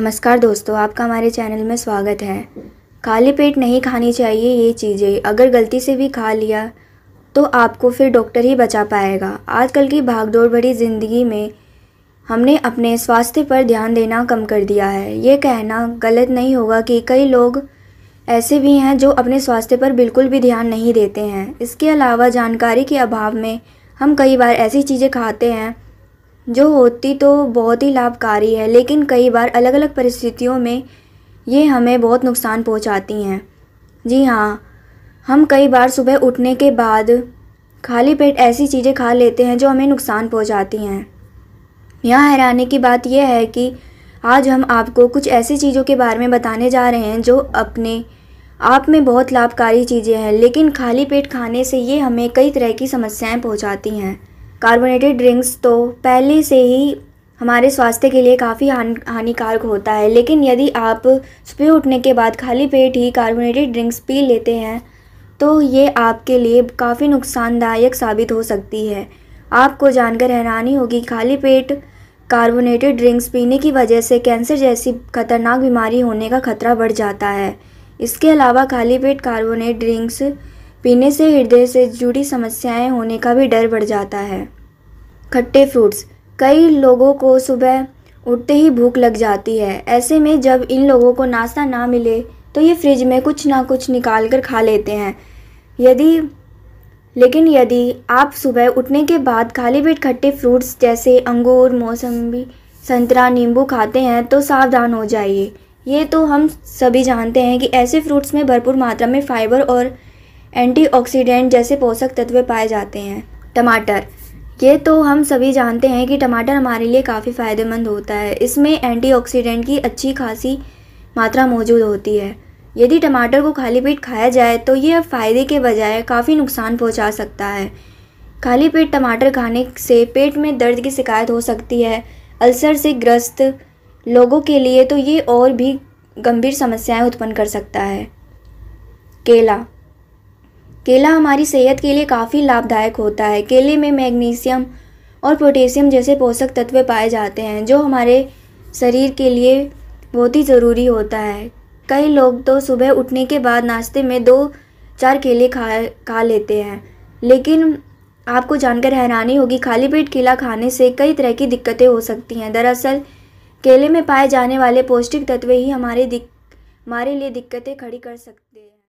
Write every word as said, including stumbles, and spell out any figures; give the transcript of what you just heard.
नमस्कार दोस्तों, आपका हमारे चैनल में स्वागत है। खाली पेट नहीं खानी चाहिए ये चीज़ें। अगर गलती से भी खा लिया तो आपको फिर डॉक्टर ही बचा पाएगा। आजकल की भागदौड़ भरी ज़िंदगी में हमने अपने स्वास्थ्य पर ध्यान देना कम कर दिया है। ये कहना गलत नहीं होगा कि कई लोग ऐसे भी हैं जो अपने स्वास्थ्य पर बिल्कुल भी ध्यान नहीं देते हैं। इसके अलावा जानकारी के अभाव में हम कई बार ऐसी चीज़ें खाते हैं जो होती तो बहुत ही लाभकारी है, लेकिन कई बार अलग अलग परिस्थितियों में ये हमें बहुत नुकसान पहुंचाती हैं। जी हाँ, हम कई बार सुबह उठने के बाद खाली पेट ऐसी चीज़ें खा लेते हैं जो हमें नुकसान पहुंचाती हैं। यहाँ हैरानी की बात यह है कि आज हम आपको कुछ ऐसी चीज़ों के बारे में बताने जा रहे हैं जो अपने आप में बहुत लाभकारी चीज़ें हैं, लेकिन खाली पेट खाने से ये हमें कई तरह की समस्याएं पहुंचाती हैं। कार्बोनेटेड ड्रिंक्स तो पहले से ही हमारे स्वास्थ्य के लिए काफ़ी हानिकारक होता है, लेकिन यदि आप सुबह उठने के बाद खाली पेट ही कार्बोनेटेड ड्रिंक्स पी लेते हैं तो ये आपके लिए काफ़ी नुकसानदायक साबित हो सकती है। आपको जानकर हैरानी होगी, खाली पेट कार्बोनेटेड ड्रिंक्स पीने की वजह से कैंसर जैसी खतरनाक बीमारी होने का खतरा बढ़ जाता है। इसके अलावा खाली पेट कार्बोनेट ड्रिंक्स पीने से हृदय से जुड़ी समस्याएं होने का भी डर बढ़ जाता है। खट्टे फ्रूट्स, कई लोगों को सुबह उठते ही भूख लग जाती है। ऐसे में जब इन लोगों को नाश्ता ना मिले तो ये फ्रिज में कुछ ना कुछ निकाल कर खा लेते हैं। यदि लेकिन यदि आप सुबह उठने के बाद खाली पेट खट्टे फ्रूट्स जैसे अंगूर, मौसम्बी, संतरा, नींबू खाते हैं तो सावधान हो जाइए। ये तो हम सभी जानते हैं कि ऐसे फ्रूट्स में भरपूर मात्रा में फाइबर और एंटीऑक्सीडेंट जैसे पोषक तत्व पाए जाते हैं। टमाटर, ये तो हम सभी जानते हैं कि टमाटर हमारे लिए काफ़ी फ़ायदेमंद होता है। इसमें एंटीऑक्सीडेंट की अच्छी खासी मात्रा मौजूद होती है। यदि टमाटर को खाली पेट खाया जाए तो यह फ़ायदे के बजाय काफ़ी नुकसान पहुंचा सकता है। खाली पेट टमाटर खाने से पेट में दर्द की शिकायत हो सकती है। अल्सर से ग्रस्त लोगों के लिए तो ये और भी गंभीर समस्याएँ उत्पन्न कर सकता है। केला, केला हमारी सेहत के लिए काफ़ी लाभदायक होता है। केले में मैग्नीशियम और पोटेशियम जैसे पोषक तत्व पाए जाते हैं जो हमारे शरीर के लिए बहुत ही ज़रूरी होता है। कई लोग तो सुबह उठने के बाद नाश्ते में दो चार केले खा खा लेते हैं, लेकिन आपको जानकर हैरानी होगी, खाली पेट केला खाने से कई तरह की दिक्कतें हो सकती हैं। दरअसल केले में पाए जाने वाले पौष्टिक तत्व ही हमारे हमारे लिए दिक्कतें खड़ी कर सकते हैं।